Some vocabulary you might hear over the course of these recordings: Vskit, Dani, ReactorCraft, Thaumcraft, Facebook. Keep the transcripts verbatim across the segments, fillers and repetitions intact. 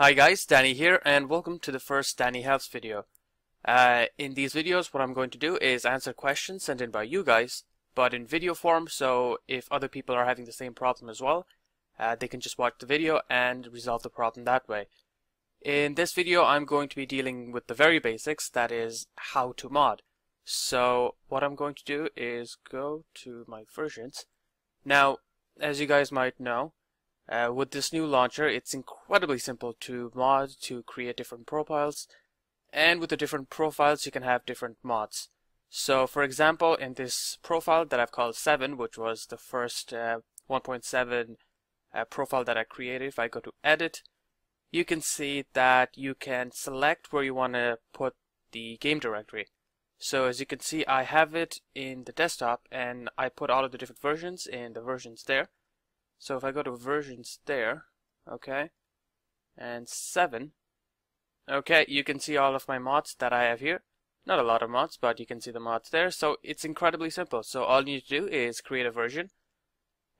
Hi guys, Danny here, and welcome to the first Danny Helps video. Uh, in these videos, what I'm going to do is answer questions sent in by you guys, but in video form, so if other people are having the same problem as well, uh, they can just watch the video and resolve the problem that way. In this video, I'm going to be dealing with the very basics, that is, how to mod. So, what I'm going to do is go to my versions. Now, as you guys might know, Uh, with this new launcher, it's incredibly simple to mod, to create different profiles, and with the different profiles you can have different mods. So for example, in this profile that I've called seven, which was the first uh, one point seven uh, profile that I created, if I go to edit, you can see that you can select where you want to put the game directory. So as you can see, I have it in the desktop, and I put all of the different versions in the versions there. So if I go to versions there, okay, and seven, okay, you can see all of my mods that I have here. Not a lot of mods, but you can see the mods there. So it's incredibly simple. So all you need to do is create a version,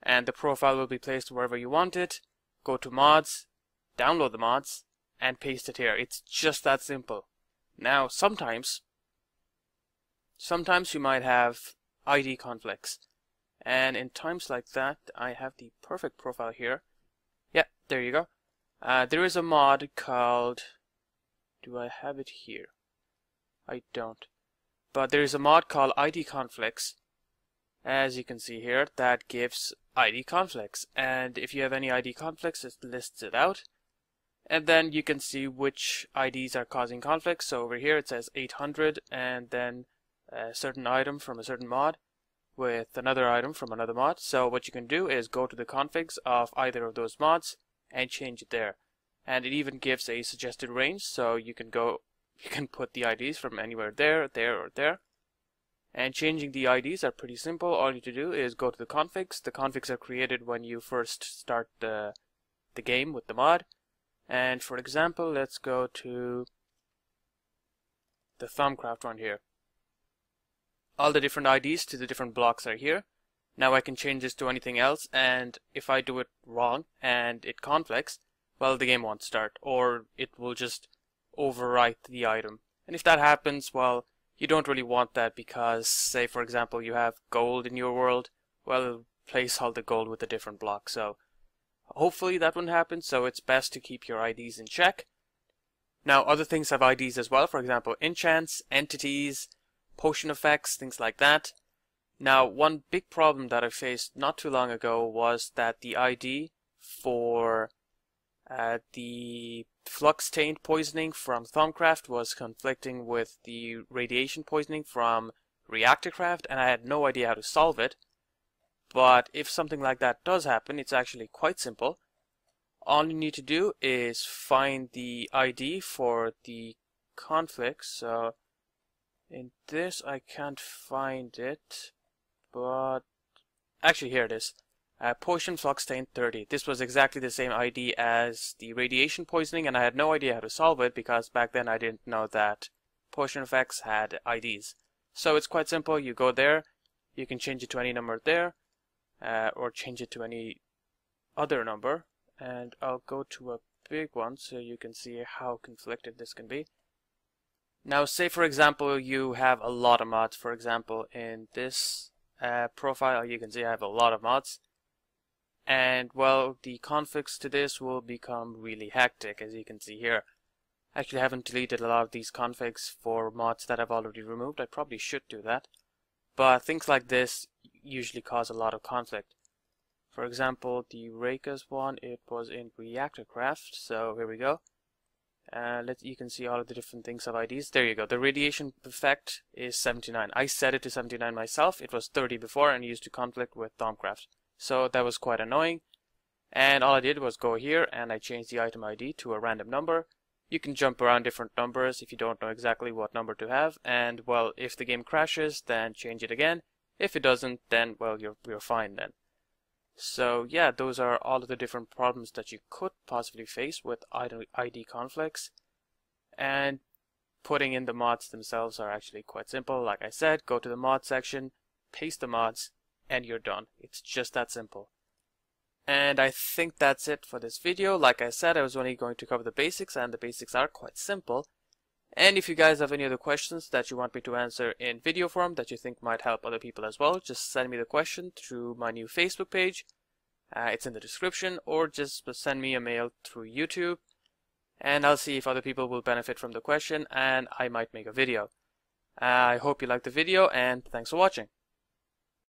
and the profile will be placed wherever you want it. Go to mods, download the mods, and paste it here. It's just that simple. Now, sometimes, sometimes you might have I D conflicts. And in times like that, I have the perfect profile here. Yeah, there you go. Uh, there is a mod called... Do I have it here? I don't. But there is a mod called I D conflicts, as you can see here, that gives I D conflicts. And if you have any I D conflicts, it lists it out. And then you can see which I Ds are causing conflicts. So over here it says eight hundred, and then a certain item from a certain mod with another item from another mod. So what you can do is go to the configs of either of those mods and change it there. And it even gives a suggested range, so you can go, you can put the I Ds from anywhere there, there, or there. And changing the I Ds are pretty simple. All you need to do is go to the configs. The configs are created when you first start the, the game with the mod. And for example, let's go to the Thaumcraft one here. All the different I Ds to the different blocks are here. Now I can change this to anything else, and if I do it wrong and it conflicts, well, the game won't start, or it will just overwrite the item. And if that happens, well, you don't really want that, because say for example you have gold in your world, well, place all the gold with a different block. So hopefully that wouldn't happen, so it's best to keep your I Ds in check. Now other things have I Ds as well, for example enchants, entities, potion effects, things like that. Now, one big problem that I faced not too long ago was that the I D for uh, the flux taint poisoning from Thaumcraft was conflicting with the radiation poisoning from ReactorCraft, and I had no idea how to solve it. But if something like that does happen, it's actually quite simple. All you need to do is find the I D for the conflict. So in this, I can't find it, but actually here it is. Uh, potion flux taint thirty. This was exactly the same I D as the radiation poisoning, and I had no idea how to solve it, because back then I didn't know that potion effects had I Ds. So it's quite simple. You go there, you can change it to any number there, uh, or change it to any other number, and I'll go to a big one so you can see how conflicted this can be. Now, say for example you have a lot of mods. For example, in this uh, profile you can see I have a lot of mods, and well, the configs to this will become really hectic, as you can see here. Actually, I haven't deleted a lot of these configs for mods that I've already removed. I probably should do that, but things like this usually cause a lot of conflict. For example, the Rakas one, it was in ReactorCraft, so here we go. Uh, let's, you can see all of the different things of I Ds. There you go. The radiation effect is seventy-nine. I set it to seventy-nine myself. It was thirty before, and used to conflict with Thaumcraft. So that was quite annoying. And all I did was go here, and I changed the item I D to a random number. You can jump around different numbers if you don't know exactly what number to have. And, well, if the game crashes, then change it again. If it doesn't, then, well, you're, you're fine then. So yeah, those are all of the different problems that you could possibly face with I D conflicts, and putting in the mods themselves are actually quite simple. Like I said, go to the mod section, paste the mods, and you're done. It's just that simple. And I think that's it for this video. Like I said, I was only going to cover the basics, and the basics are quite simple. And if you guys have any other questions that you want me to answer in video form that you think might help other people as well, just send me the question through my new Facebook page. Uh, it's in the description, or just send me a mail through YouTube, and I'll see if other people will benefit from the question, and I might make a video. Uh, I hope you liked the video, and thanks for watching.